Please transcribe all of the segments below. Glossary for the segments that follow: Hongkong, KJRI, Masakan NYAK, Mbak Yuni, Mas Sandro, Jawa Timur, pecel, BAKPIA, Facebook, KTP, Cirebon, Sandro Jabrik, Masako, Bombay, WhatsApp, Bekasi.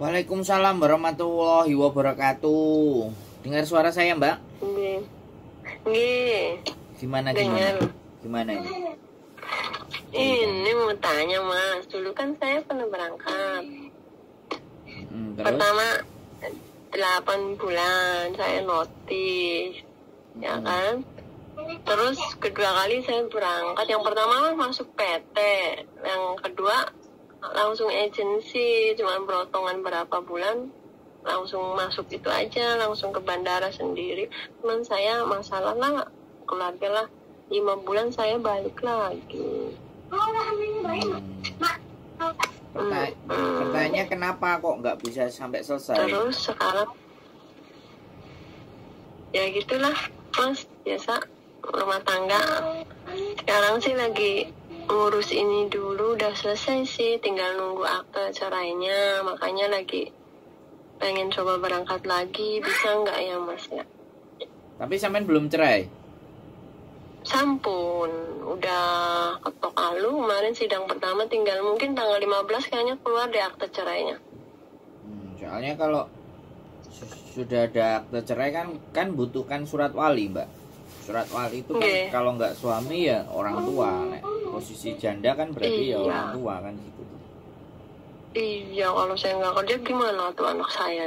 Waalaikumsalam warahmatullahi wabarakatuh. Dengar suara saya, Mbak? Nggih. Gimana ini? Ini mau tanya, Mas. Dulu kan saya pernah berangkat. Pertama 8 bulan saya notis. Ya kan? Terus kedua kali saya berangkat. Yang pertama masuk PT, yang kedua langsung agensi, cuma perotongan berapa bulan langsung masuk itu aja, langsung ke bandara sendiri. Cuman saya masalah lah, keluarga lah, 5 bulan saya balik lagi. Pertanyaannya kenapa kok nggak bisa sampai selesai? Terus sekarang ya gitulah, Mas, biasa rumah tangga. Sekarang sih lagi ngurus ini dulu, udah selesai sih, tinggal nunggu akte cerainya. Makanya lagi pengen coba berangkat lagi, bisa nggak ya, Mas, ya? Tapi sampean belum cerai? Sampun, udah ketok alu, kemarin sidang pertama, tinggal mungkin tanggal 15 kayaknya keluar deh akte cerainya. Soalnya kalau sudah ada akte cerai kan butuhkan surat wali, Mbak. Surat wali itu kan kalau nggak suami ya orang tua, Nek. Posisi janda kan berarti ya orang tua kan gitu. Iya, kalau saya nggak kerja gimana tuh anak saya?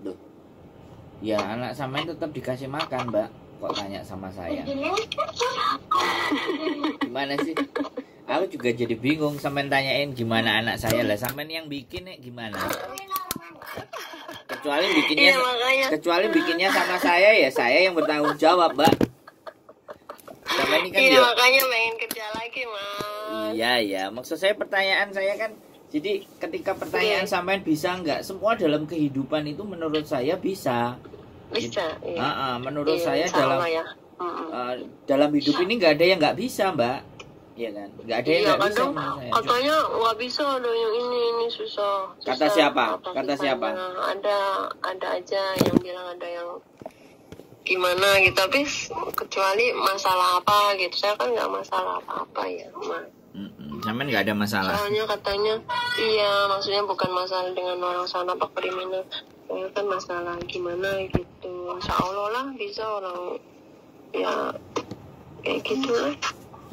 Duh. Ya anak sama tetap dikasih makan, Mbak. Kok tanya sama saya? Gimana sih? Aku juga jadi bingung, sampean tanyain gimana anak saya lah. Sampean yang bikin ya gimana? Kecuali bikinnya sama saya yang bertanggung jawab, Mbak. Ini kan iya, makanya pengen kerja lagi, Mas. Iya, ya. Maksud saya pertanyaan saya kan, jadi ketika pertanyaan sampean bisa nggak, semua dalam kehidupan itu menurut saya bisa. Bisa. Iya. Menurut saya dalam dalam hidup ini nggak ada yang nggak bisa, Mbak. Iya kan? Nggak ada yang nggak bisa. Katanya nggak bisa, loh yang ini susah. Kata siapa? Kata siapa? Ada aja yang bilang ada yang gimana gitu, tapi kecuali masalah apa gitu, saya kan nggak masalah apa-apa ya, Mas. Sampean nggak ada masalah? Soalnya katanya, iya, maksudnya bukan masalah dengan orang sana apa kriminal, soalnya kan masalah gimana gitu, seolah lah bisa orang ya kayak gitu lah.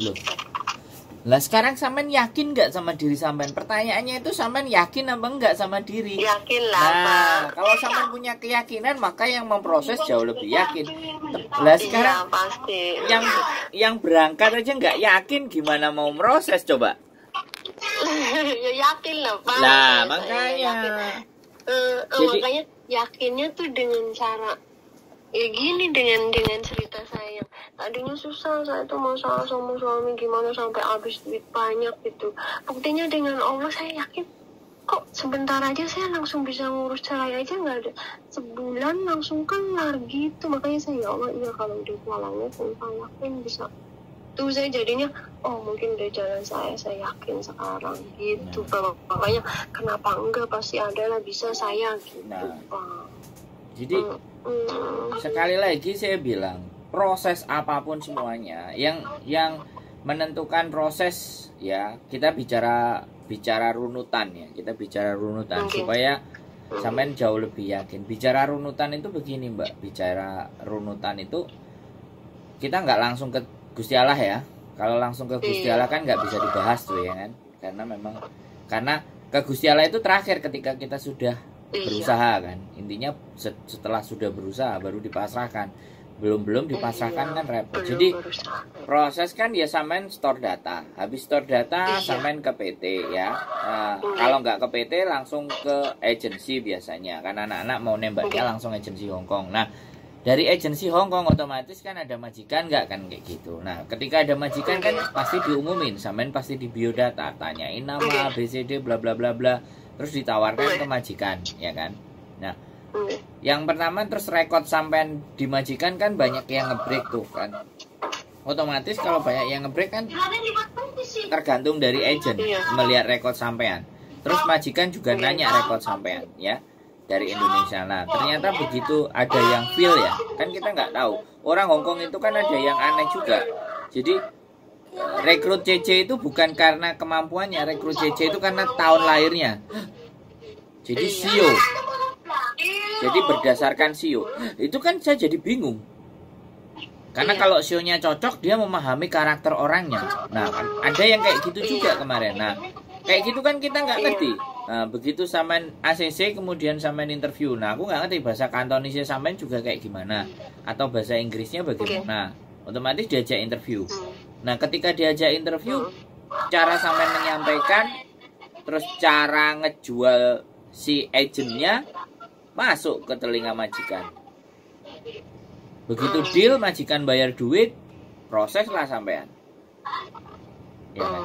Loh, lah sekarang sampean yakin nggak sama diri sampean? Pertanyaannya itu sampean yakin apa enggak sama diri? Yakin lah, Pak. Kalau sampean punya keyakinan, maka yang memproses jauh lebih yakin. Lah sekarang iya, pasti. Yang berangkat aja nggak yakin, gimana mau proses coba? Ya yakin lah, Pak. Nah, makanya makanya yakinnya tuh dengan cara ya gini, dengan cerita saya. Tadinya susah, saya tuh masalah sama suami gimana sampai habis duit banyak gitu. Buktinya dengan Allah saya yakin. Kok sebentar aja saya langsung bisa ngurus cerai aja, nggak ada sebulan langsung kelar gitu. Makanya saya, ya Allah, iya kalau duit malangnya saya yakin bisa. Tuh saya jadinya, oh mungkin dari jalan saya yakin sekarang gitu. Makanya kenapa enggak, pasti adalah bisa saya gitu. Jadi sekali lagi saya bilang, proses apapun semuanya yang menentukan proses ya, kita bicara runutan ya, supaya sampean jauh lebih yakin. Bicara runutan itu begini, Mbak. Bicara runutan itu kita nggak langsung ke Gusti Allah ya. Kalau langsung ke Gusti Allah kan nggak bisa dibahas tuh ya kan, karena ke Gusti Allah itu terakhir ketika kita sudah berusaha kan. Intinya setelah sudah berusaha baru dipasrahkan. Belum dipasrahkan kan repot. Jadi proses kan ya, sampean store data. Habis store data sampean ke PT ya. Kalau nggak ke PT langsung ke agensi biasanya. Karena anak-anak mau nembaknya langsung agensi Hongkong. Nah, dari agensi Hongkong otomatis kan ada majikan nggak kan kayak gitu. Nah, ketika ada majikan kan pasti diumumin, sampean pasti di biodata, tanyain nama, ABCD bla bla bla bla. Terus ditawarkan ke majikan, ya kan? Nah, yang pertama terus rekod sampean di majikan kan banyak yang ngebreak tuh kan. Otomatis kalau banyak yang ngebreak kan tergantung dari agent melihat rekod sampean. Terus majikan juga nanya rekod sampean ya dari Indonesia. Nah ternyata begitu ada yang feel ya, kan kita nggak tahu. Orang Hongkong itu kan ada yang aneh juga. Jadi rekrut CC itu bukan karena kemampuannya, rekrut CC itu karena tahun lahirnya. Jadi sio, jadi berdasarkan sio. Itu kan saya jadi bingung. Karena kalau sionya cocok, dia memahami karakter orangnya. Nah, ada yang kayak gitu juga kemarin. Nah, kayak gitu kan kita nggak ngerti. Nah, begitu sampean ACC, kemudian sampean interview. Nah, aku nggak ngerti bahasa Kantonisnya sampean juga kayak gimana. Atau bahasa Inggrisnya bagaimana. Otomatis diajak interview. Nah, ketika diajak interview, cara sampean menyampaikan, terus cara ngejual si agennya masuk ke telinga majikan. Begitu deal, majikan bayar duit, proseslah sampean. Ya kan?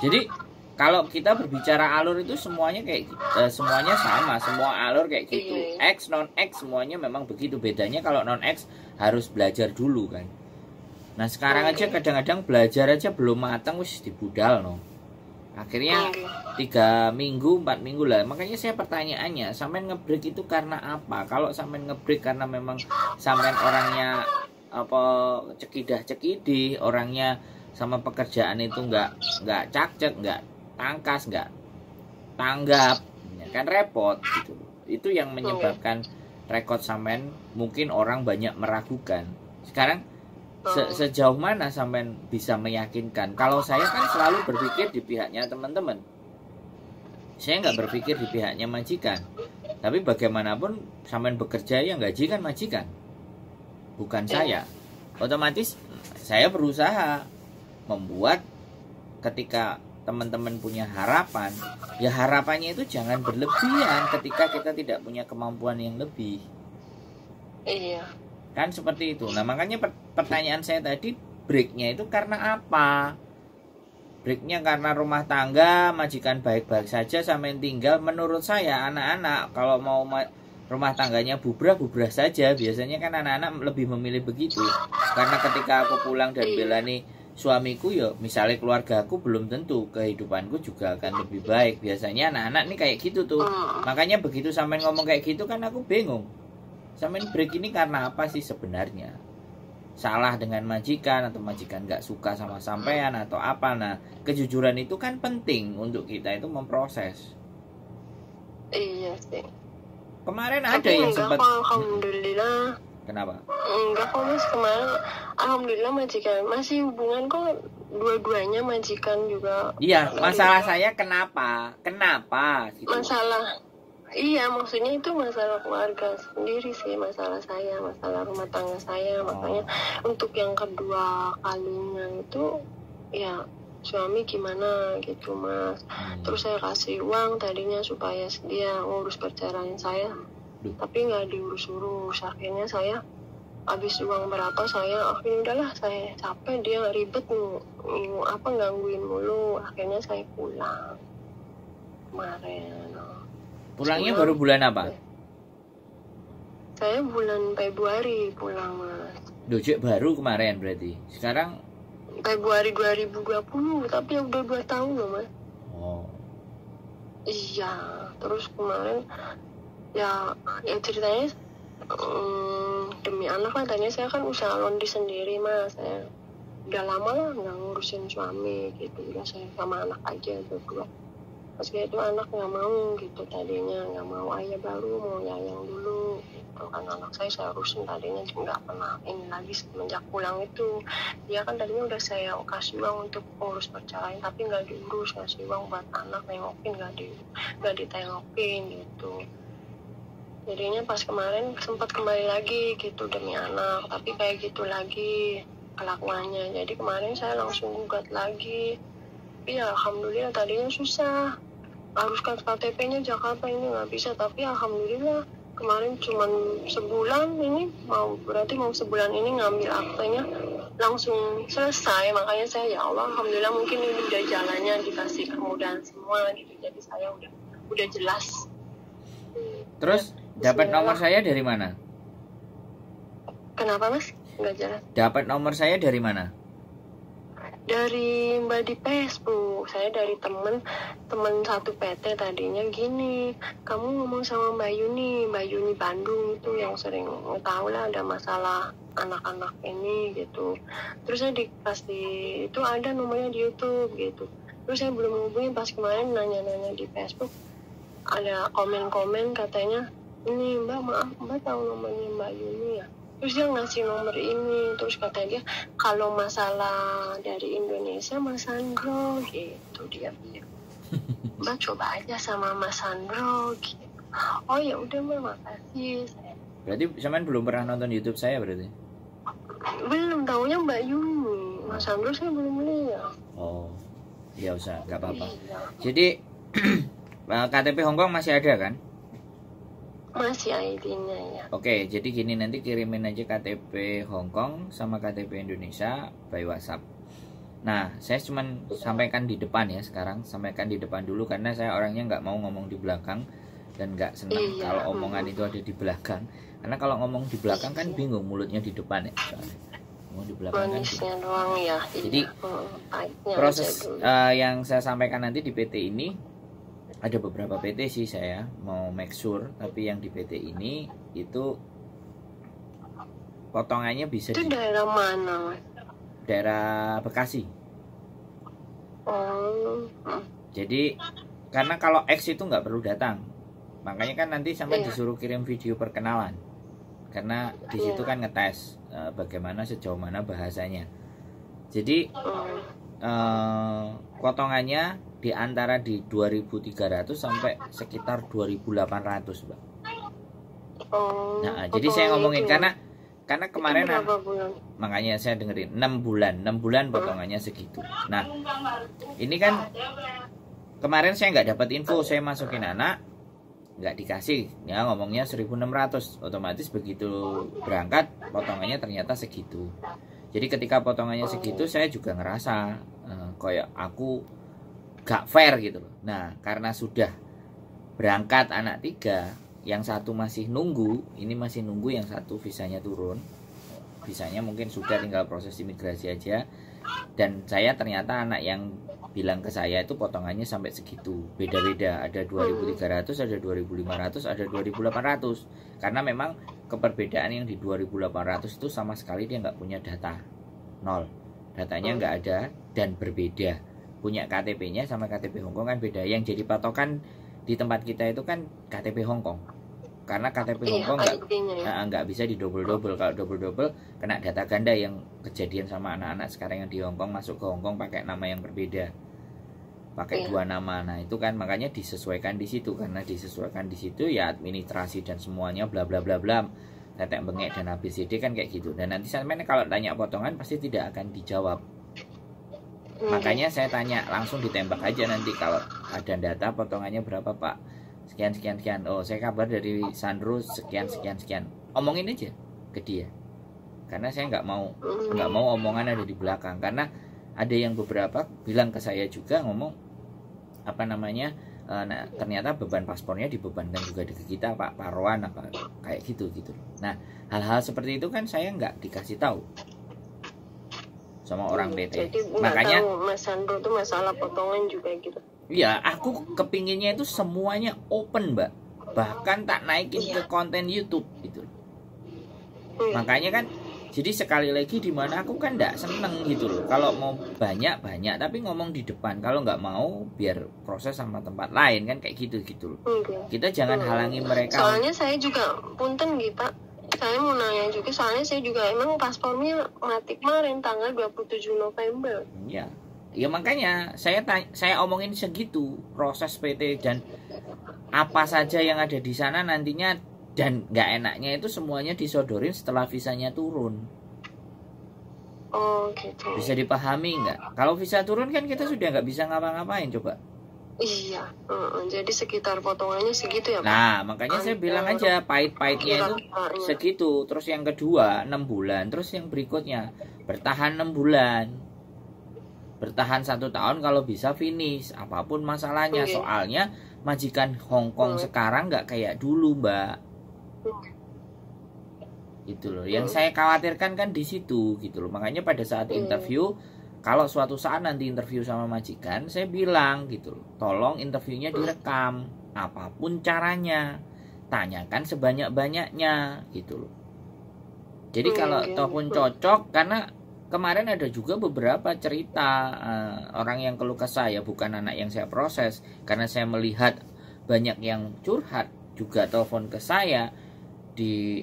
Jadi kalau kita berbicara alur itu semuanya kayak semuanya sama, semua alur kayak gitu. X non X semuanya memang begitu. Bedanya kalau non X harus belajar dulu kan. Nah sekarang aja kadang-kadang belajar aja belum matang, wis dibudal no. Akhirnya 3 minggu 4 minggu lah. Makanya saya pertanyaannya, sampean ngebreak itu karena apa? Kalau sampean ngebreak karena memang sampean orangnya apa cekidah-cekidih, orangnya sama pekerjaan itu nggak cakcek, nggak tangkas, nggak tanggap, ya kan repot gitu. Itu yang menyebabkan rekod sampean mungkin orang banyak meragukan. Sekarang sejauh mana sampean bisa meyakinkan? Kalau saya kan selalu berpikir di pihaknya teman-teman, saya nggak berpikir di pihaknya majikan. Tapi bagaimanapun sampean bekerja yang gaji kan majikan, bukan saya. Otomatis saya berusaha membuat ketika teman-teman punya harapan, ya harapannya itu jangan berlebihan ketika kita tidak punya kemampuan yang lebih. Iya, kan seperti itu. Nah makanya pertanyaan saya tadi, breaknya itu karena apa? Breaknya karena rumah tangga, majikan baik-baik saja sampai tinggal. Menurut saya anak-anak kalau mau rumah tangganya bubrah-bubrah saja, biasanya kan anak-anak lebih memilih begitu. Karena ketika aku pulang dan belani suamiku, ya misalnya keluarga aku, belum tentu kehidupanku juga akan lebih baik. Biasanya anak-anak nih kayak gitu tuh. Makanya begitu sampai ngomong kayak gitu kan aku bingung. Sampean break ini karena apa sih sebenarnya? Salah dengan majikan atau majikan nggak suka sama sampean atau apa? Nah, kejujuran itu kan penting untuk kita itu memproses. Iya sih. Kemarin ada tapi yang sempat. Alhamdulillah. Kenapa? Enggak kok mas, kemarin alhamdulillah majikan masih hubungan kok, dua-duanya majikan juga. Iya, masalah saya kenapa? Kenapa? Gitu. Masalah. Iya, maksudnya itu masalah keluarga sendiri sih, masalah saya, masalah rumah tangga saya. Makanya untuk yang kedua kalinya itu, ya suami gimana gitu mas. Terus saya kasih uang tadinya supaya dia ngurus perceraian saya, tapi nggak diurus-urus. Akhirnya saya habis uang berapa, saya akhirnya udahlah, saya capek dia ribet apa gangguin mulu. Akhirnya saya pulang kemarin. Pulangnya baru bulan apa? Saya bulan Februari pulang mas. Dojek baru kemarin berarti. Sekarang Februari 2020, tapi udah 2 tahun loh mas. Oh. Iya, terus kemarin ya ceritanya demi anak lah. Tadinya saya kan usaha laundry sendiri mas. Saya udah lama lah nggak ngurusin suami gitu. Udah saya sama anak aja berdua. Pas itu anak nggak mau gitu, tadinya nggak mau ayah baru, mau yayang dulu gitu kan. Anak saya urusin tadinya, nggak pernah ini lagi. Semenjak pulang itu dia kan tadinya udah saya kasih uang untuk urus perceraian, tapi nggak diurus. Kasih uang buat anak nengokin, nggak ditengokin gitu. Jadinya pas kemarin sempat kembali lagi gitu demi anak, tapi kayak gitu lagi kelakuannya. Jadi kemarin saya langsung gugat lagi. Iya, alhamdulillah tadinya susah, harus KTP-nya Jakarta, ini nggak bisa. Tapi alhamdulillah kemarin cuma sebulan ini, berarti mau sebulan ini ngambil aktenya langsung selesai. Makanya saya ya Allah, alhamdulillah mungkin ini udah jalannya dikasih kemudahan semua gitu. Jadi saya udah jelas. Terus dapat nomor saya dari mana? Kenapa mas? Nggak jelas. Dapat nomor saya dari mana? Dari Mbak di Facebook, saya dari temen satu PT tadinya gini, kamu ngomong sama Mbak Yuni Bandung itu yang sering tahu lah ada masalah anak-anak ini gitu. Terus saya dikasih, itu ada nomornya di YouTube gitu. Terus saya belum hubungi, pas kemarin nanya-nanya di Facebook, ada komen-komen katanya, ini Mbak maaf, Mbak tahu nomornya Mbak Yuni ya? Terus dia ngasih nomor ini, terus kata dia kalau masalah dari Indonesia Mas Sandro gitu, dia bilang Mbak coba aja sama Mas Sandro gitu. Oh ya udah Mbak, makasih. Berarti cuman belum pernah nonton YouTube saya berarti? Belum, taunya Mbak Yuni, Mas Sandro saya belum lihat. Oh iya usah, nggak apa-apa. Iya. Jadi KTP Hongkong masih ada kan? Masih ID-nya ya. Oke, jadi gini, nanti kirimin aja KTP Hongkong sama KTP Indonesia by WhatsApp. Nah, saya cuman sampaikan di depan ya sekarang, sampaikan di depan dulu karena saya orangnya nggak mau ngomong di belakang dan nggak senang iya, kalau omongan itu ada di belakang. Karena kalau ngomong di belakang kan bingung, mulutnya di depan ya. Ngomong di belakang manisnya kan doang ya. Jadi proses yang saya sampaikan nanti di PT ini. Ada beberapa PT sih saya mau make sure, tapi yang di PT ini itu potongannya bisa itu di daerah mana? Daerah Bekasi. Oh. Jadi karena kalau X itu nggak perlu datang, makanya kan nanti sampai disuruh kirim video perkenalan, karena di situ kan ngetes bagaimana sejauh mana bahasanya. Jadi potongannya di antara di 2.300 sampai sekitar 2.800, Mbak. Oh. Nah, jadi saya ngomongin itu. karena kemarin makanya saya dengerin 6 bulan potongannya segitu. Nah, ini kan kemarin saya nggak dapat info, saya masukin anak nggak dikasih. Ya ngomongnya 1.600, otomatis begitu berangkat potongannya ternyata segitu. Jadi ketika potongannya segitu saya juga ngerasa kayak aku gak fair gitu loh. Nah, karena sudah berangkat anak 3, yang satu masih nunggu, ini masih nunggu yang satu visanya turun. Visanya mungkin sudah, tinggal proses imigrasi aja. Dan saya ternyata anak yang bilang ke saya itu potongannya sampai segitu. Beda-beda, ada 2.300, ada 2.500, ada 2.800. Karena memang keperbedaan yang di 2.800 itu sama sekali dia nggak punya data. 0. Datanya nggak ada dan berbeda. Punya KTP-nya sama KTP Hongkong kan beda. Yang jadi patokan di tempat kita itu kan KTP Hongkong, karena KTP Hongkong nggak bisa di double-double. Kalau double-double kena data ganda, yang kejadian sama anak-anak sekarang yang di Hongkong masuk ke Hongkong pakai nama yang berbeda, pakai dua nama. Nah itu kan makanya disesuaikan di situ, karena disesuaikan di situ ya administrasi dan semuanya bla bla bla bla, tetek bengek dan ABCD kan kayak gitu. Dan nanti sampean kalau tanya potongan pasti tidak akan dijawab. Makanya saya tanya, langsung ditembak aja nanti kalau ada data potongannya berapa Pak, sekian sekian sekian. Oh saya kabar dari Sandro sekian sekian sekian. Omongin aja ke dia, karena saya nggak mau omongan ada di belakang. Karena ada yang beberapa bilang ke saya juga ngomong apa namanya, nah, ternyata beban paspornya dibebankan juga di kita Pak, Parwan apa kayak gitu. Nah hal-hal seperti itu kan saya nggak dikasih tahu sama orang PT. Makanya tahu, Mas Sandro tuh masalah potongan juga gitu. Iya, aku kepinginnya itu semuanya open, Mbak. Bahkan tak naikin ke konten YouTube gitu. Makanya kan jadi sekali lagi di mana aku kan enggak seneng gitu loh. Kalau mau banyak-banyak tapi ngomong di depan. Kalau nggak mau biar proses sama tempat lain kan kayak gitu loh. Kita jangan halangi mereka. Soalnya saya juga punten gitu, Pak. Saya mau nanya juga, soalnya saya juga emang paspornya mati kemarin tanggal 27 November. Iya. Ya makanya saya omongin segitu proses PT dan apa saja yang ada di sana nantinya, dan nggak enaknya itu semuanya disodorin setelah visanya turun. Oh, gitu. Bisa dipahami nggak? Kalau visa turun kan kita sudah nggak bisa ngapa-ngapain coba. Iya, jadi sekitar potongannya segitu ya Pak? Nah, makanya saya bilang aja pahit-pahitnya itu segitu. Terus yang kedua 6 bulan, terus yang berikutnya bertahan 6 bulan. Bertahan 1 tahun kalau bisa finish, apapun masalahnya. Soalnya majikan Hongkong sekarang nggak kayak dulu Mbak. Gitu loh, yang saya khawatirkan kan di situ gitu loh. Makanya pada saat interview Kalau suatu saat nanti interview sama majikan, saya bilang gitu loh, tolong interviewnya direkam, apapun caranya, tanyakan sebanyak-banyaknya gitu loh. Jadi kalau toh pun cocok, karena kemarin ada juga beberapa cerita orang yang keluh kesah, ya bukan anak yang saya proses, karena saya melihat banyak yang curhat juga telepon ke saya di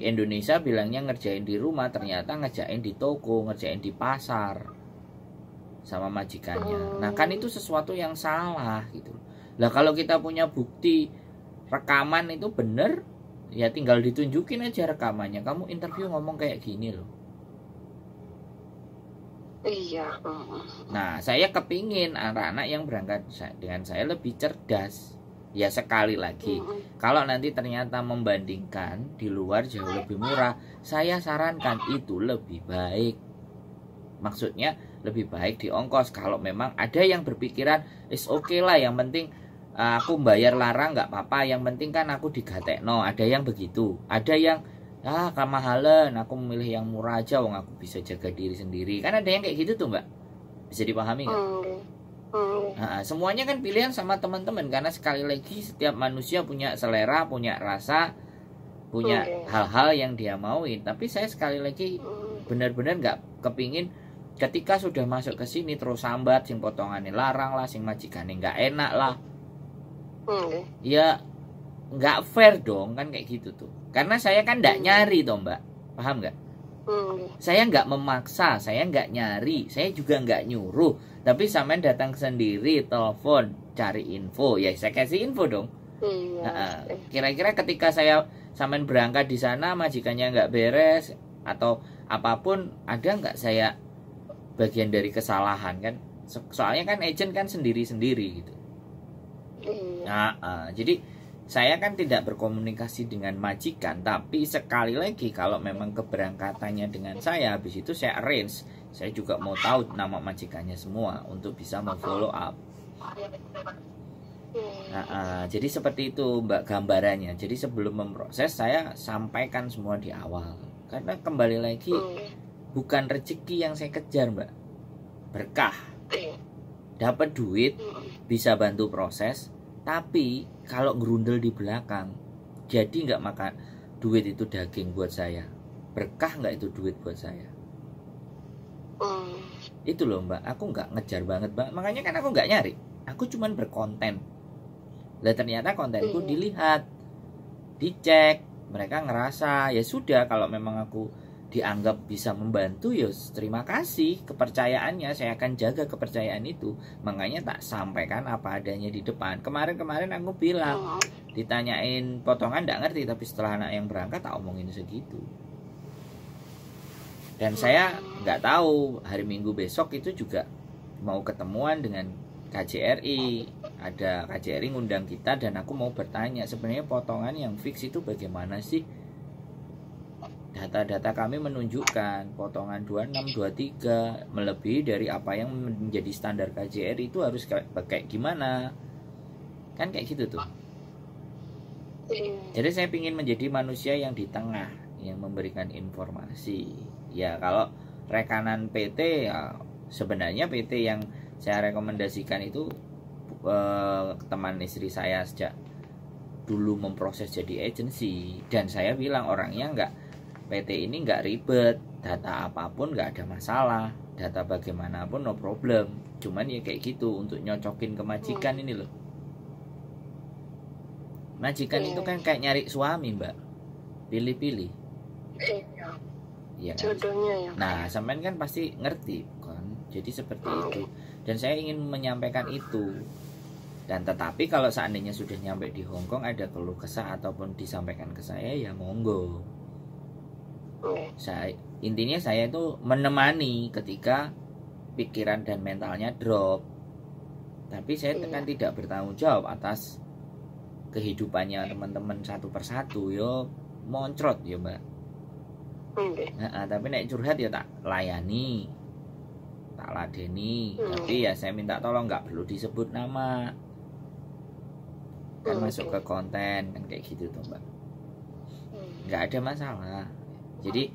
Indonesia, bilangnya ngerjain di rumah, ternyata ngerjain di toko, ngerjain di pasar sama majikannya. Nah kan itu sesuatu yang salah gitu. Nah kalau kita punya bukti rekaman itu bener, ya tinggal ditunjukin aja rekamannya. Kamu interview ngomong kayak gini loh. Iya. Nah saya kepingin anak-anak yang berangkat dengan saya lebih cerdas. Ya sekali lagi, kalau nanti ternyata membandingkan di luar jauh lebih murah, saya sarankan itu lebih baik. Maksudnya lebih baik di ongkos. Kalau memang ada yang berpikiran is okay lah, yang penting aku bayar larang nggak apa-apa, yang penting kan aku digatekno. Ada yang begitu, ada yang kemahalan, aku memilih yang murah aja, wong aku bisa jaga diri sendiri. Kan ada yang kayak gitu tuh Mbak, bisa dipahami nggak? Nah, semuanya kan pilihan sama teman-teman, karena sekali lagi setiap manusia punya selera, punya rasa, punya hal-hal yang dia mauin. Tapi saya sekali lagi benar-benar nggak kepingin ketika sudah masuk ke sini terus sambat, sing potongannya larang lah, sing majikannya nggak enak lah. Ya nggak fair dong kan kayak gitu tuh. Karena saya kan nggak nyari toh Mbak, paham nggak? Saya nggak memaksa, saya nggak nyari, saya juga nggak nyuruh. Tapi sampean datang sendiri, telepon, cari info, ya saya kasih info dong. Kira-kira ketika saya sampean berangkat di sana, majikannya nggak beres atau apapun, ada nggak saya bagian dari kesalahan kan? Soalnya kan agent kan sendiri-sendiri gitu. Jadi saya kan tidak berkomunikasi dengan majikan, tapi sekali lagi kalau memang keberangkatannya dengan saya, habis itu saya arrange. Saya juga mau tahu nama majikannya semua untuk bisa memfollow up. Jadi seperti itu Mbak gambarannya. Jadi sebelum memproses saya sampaikan semua di awal. Karena kembali lagi bukan rezeki yang saya kejar Mbak, berkah. Dapat duit, bisa bantu proses. Tapi kalau ngerundel di belakang, jadi nggak makan. Duit itu daging buat saya. Berkah nggak itu duit buat saya? Itu loh Mbak, aku nggak ngejar banget Mbak. Makanya kan aku nggak nyari, aku cuman berkonten. Lah ternyata kontenku dilihat, dicek, mereka ngerasa ya sudah. Kalau memang aku dianggap bisa membantu, ya terima kasih kepercayaannya, saya akan jaga kepercayaan itu. Makanya tak sampaikan apa adanya di depan. Kemarin-kemarin aku bilang, ditanyain potongan nggak ngerti, tapi setelah anak yang berangkat tak omongin segitu. Dan saya nggak tahu hari Minggu besok itu juga mau ketemuan dengan KJRI. Ada KJRI ngundang kita dan aku mau bertanya sebenarnya potongan yang fix itu bagaimana sih? Data-data kami menunjukkan potongan 2623 melebihi dari apa yang menjadi standar KJRI itu harus kayak gimana. Kan kayak gitu tuh. Jadi saya ingin menjadi manusia yang di tengah, yang memberikan informasi. Ya kalau rekanan PT ya, sebenarnya PT yang saya rekomendasikan itu teman istri saya sejak dulu memproses jadi agensi. Dan saya bilang orangnya enggak, PT ini nggak ribet, data apapun nggak ada masalah, data bagaimanapun no problem. Cuman ya kayak gitu untuk nyocokin ke majikan ini loh. Majikan itu kan kayak nyari suami Mbak, pilih-pilih. Iya. Kan? Jodohnya ya. Nah, sampean kan pasti ngerti kan. Jadi seperti itu. Dan saya ingin menyampaikan itu. Dan tetapi kalau seandainya sudah nyampe di Hongkong ada keluh kesah ataupun disampaikan ke saya, ya monggo. Intinya saya itu menemani ketika pikiran dan mentalnya drop. Tapi saya kan tidak bertanggung jawab atas kehidupannya teman-teman satu persatu. Yo moncrot ya Mbak. Tapi nek curhat ya tak layani, tak ladeni. Tapi ya saya minta tolong, nggak perlu disebut nama. Kan masuk ke konten kan kayak gitu tuh Mbak. Nggak ada masalah. Jadi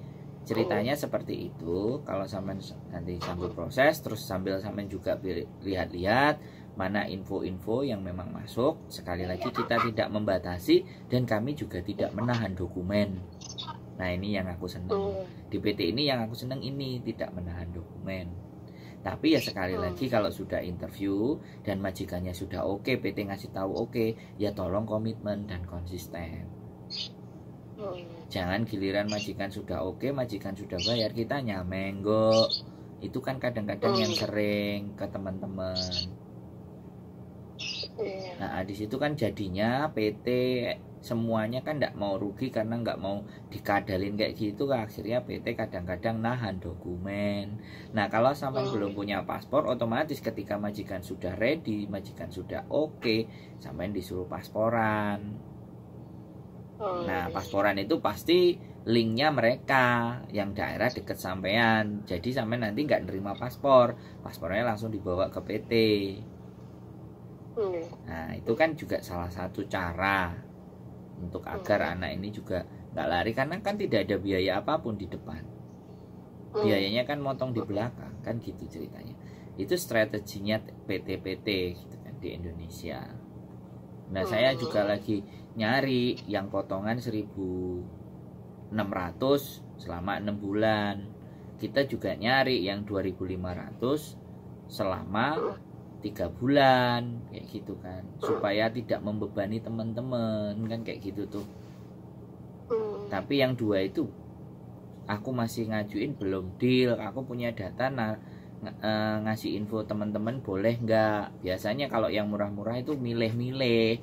Ceritanya seperti itu. Kalau sampean nanti sambil proses, terus sambil sampean juga lihat-lihat mana info-info yang memang masuk. Sekali lagi kita tidak membatasi dan kami juga tidak menahan dokumen. Nah, ini yang aku seneng. Di PT ini yang aku seneng ini, tidak menahan dokumen. Tapi ya sekali lagi kalau sudah interview dan majikannya sudah oke, PT ngasih tahu oke, ya tolong komitmen dan konsisten. Jangan giliran majikan sudah oke, majikan sudah bayar, kita nyameng kok. Itu kan kadang-kadang yang sering ke teman-teman. Nah, di situ kan jadinya PT semuanya kan nggak mau rugi karena nggak mau dikadalin kayak gitu. Akhirnya PT kadang-kadang nahan dokumen. Nah, kalau sampai belum punya paspor, otomatis ketika majikan sudah ready, majikan sudah oke, sampai disuruh pasporan. Nah, pasporan itu pasti linknya mereka yang daerah deket sampean. Jadi sampean nanti nggak nerima paspor, paspornya langsung dibawa ke PT. Nah, itu kan juga salah satu cara untuk agar anak ini juga nggak lari, karena kan tidak ada biaya apapun di depan. Biayanya kan motong di belakang, kan gitu ceritanya. Itu strateginya PT-PT gitu kan di Indonesia. Nah, saya juga lagi nyari yang potongan 1.600 selama 6 bulan. Kita juga nyari yang 2.500 selama 3 bulan, kayak gitu kan. Supaya tidak membebani teman-teman, kan kayak gitu tuh. Tapi yang dua itu aku masih ngajuin belum deal. Aku punya data, nah ngasih info teman-teman boleh nggak. Biasanya kalau yang murah-murah itu milih-milih,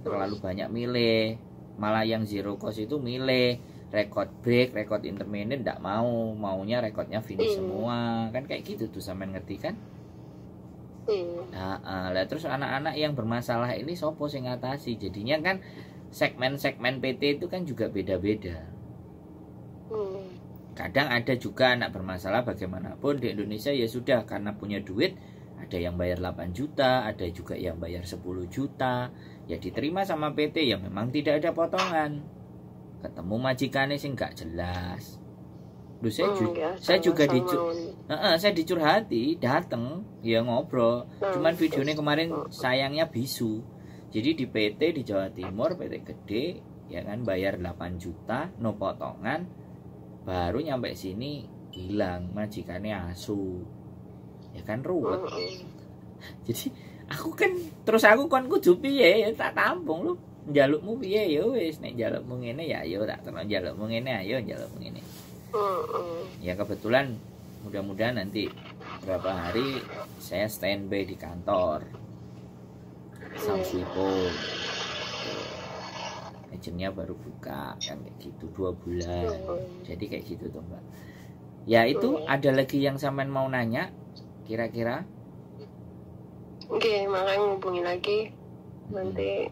terlalu banyak milih. Malah yang zero cost itu milih record break, record intermittent nggak mau, maunya recordnya finish semua, kan kayak gitu tuh. Sampai ngerti kan. Nah, terus anak-anak yang bermasalah ini sopo sing ngatasi. Jadinya kan segmen-segmen PT itu kan juga beda-beda. Kadang ada juga anak bermasalah bagaimanapun di Indonesia, ya sudah karena punya duit. Ada yang bayar 8 juta, ada juga yang bayar 10 juta. Ya diterima sama PT, ya memang tidak ada potongan. Ketemu majikannya sih nggak jelas. Duh, saya dicurhati, dateng ya ngobrol. Cuman videonya kemarin sayangnya bisu. Jadi di PT di Jawa Timur, PT gede ya kan, bayar 8 juta, no potongan. Baru nyampe sini hilang majikannya asu, ya kan ruwet. Jadi aku kan terus aku kon kudu piye ya, tak tampung lu njalukmu piye ya wis, nek njalukmu ngene ya ayo, tak terus njalukmu ngene ayo njalukmu ngene. Ya kebetulan mudah-mudahan nanti berapa hari saya standby di kantor Samsipo. Agennya baru buka kan kayak gitu 2 bulan. Jadi kayak gitu tuh Mbak. Ya itu ada lagi yang sampean mau nanya kira-kira? Oke, makanya ngubungin lagi nanti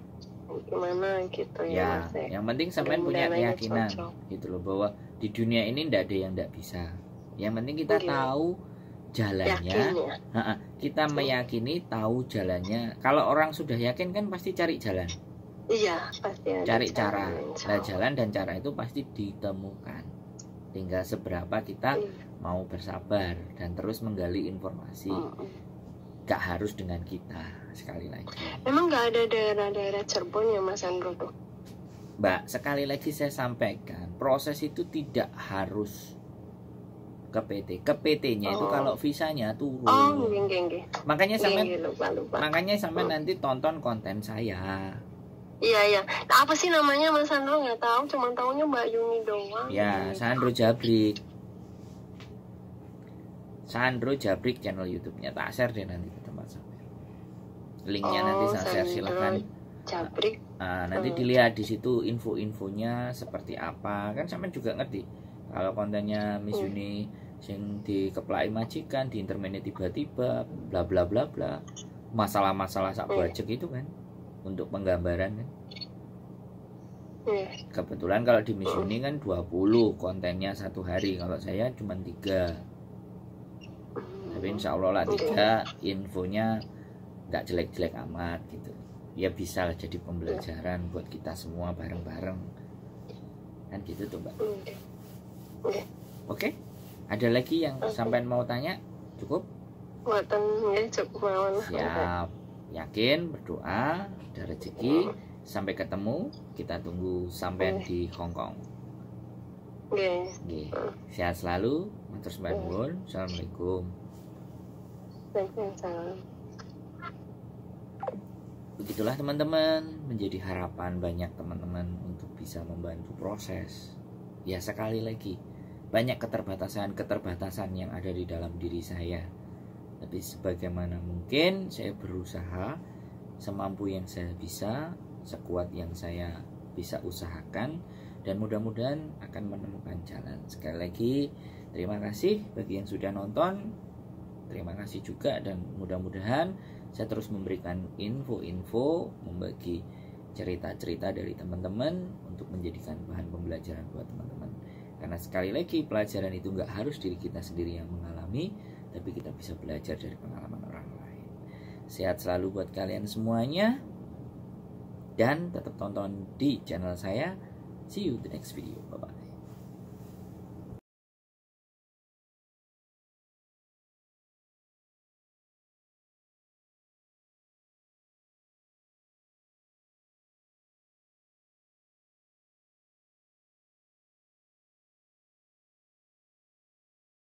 gimana gitu ya. Ya yang penting sampean punya keyakinan gitu loh, bahwa di dunia ini ndak ada yang ndak bisa. Yang penting kita tahu jalannya. Kita meyakini, tahu jalannya. Kalau orang sudah yakin kan pasti cari jalan. Iya, pasti ada. Cari cara. Nah, jalan dan cara itu pasti ditemukan. Tinggal seberapa kita mau bersabar dan terus menggali informasi. Gak harus dengan kita, sekali lagi. Emang gak ada daerah-daerah Cirebon ya Mas Sandro tuh? Mbak, sekali lagi saya sampaikan, proses itu tidak harus ke PT. Ke PT-nya itu kalau visanya turun. Makanya sampai nanti tonton konten saya. Iya. Apa sih namanya Mas Sandro? Nggak tahu, cuma tahunya Mbak Yuni doang. Ya, Sandro Jabrik. Sandro Jabrik channel YouTube-nya. Tak share deh nanti ke tempat sampai. Linknya nanti saya share, silahkan. Jabrik. Nanti dilihat di situ info-infonya seperti apa. Kan sampai juga ngerti. Kalau kontennya Miss Yuni sing dikeplai majikan, di internet tiba-tiba, bla bla bla bla. Masalah-masalah sak budget itu kan. Untuk penggambaran kan. Kebetulan kalau di Miss Yuni kan 20 kontennya 1 hari. Kalau saya cuma 3. Tapi insya Allah lah 3. Infonya nggak jelek-jelek amat gitu. Ya bisa jadi pembelajaran buat kita semua bareng-bareng. Kan gitu tuh, Mbak. Oke? Ada lagi yang sampean mau tanya? Cukup? Siap. Yakin, berdoa, ada rezeki. Sampai ketemu, kita tunggu sampean di Hongkong. Oke. Sehat selalu. Terus bangun. Assalamualaikum. Begitulah teman-teman, menjadi harapan banyak teman-teman untuk bisa membantu proses. Ya sekali lagi, banyak keterbatasan-keterbatasan yang ada di dalam diri saya. Tapi sebagaimana mungkin saya berusaha semampu yang saya bisa, sekuat yang saya bisa usahakan, dan mudah-mudahan akan menemukan jalan. Sekali lagi, terima kasih bagi yang sudah nonton. Terima kasih juga, dan mudah-mudahan saya terus memberikan info-info, membagi cerita-cerita dari teman-teman untuk menjadikan bahan pembelajaran buat teman-teman. Karena sekali lagi, pelajaran itu nggak harus diri kita sendiri yang mengalami, tapi kita bisa belajar dari pengalaman orang lain. Sehat selalu buat kalian semuanya, dan tetap tonton di channel saya. See you the next video. Bye-bye.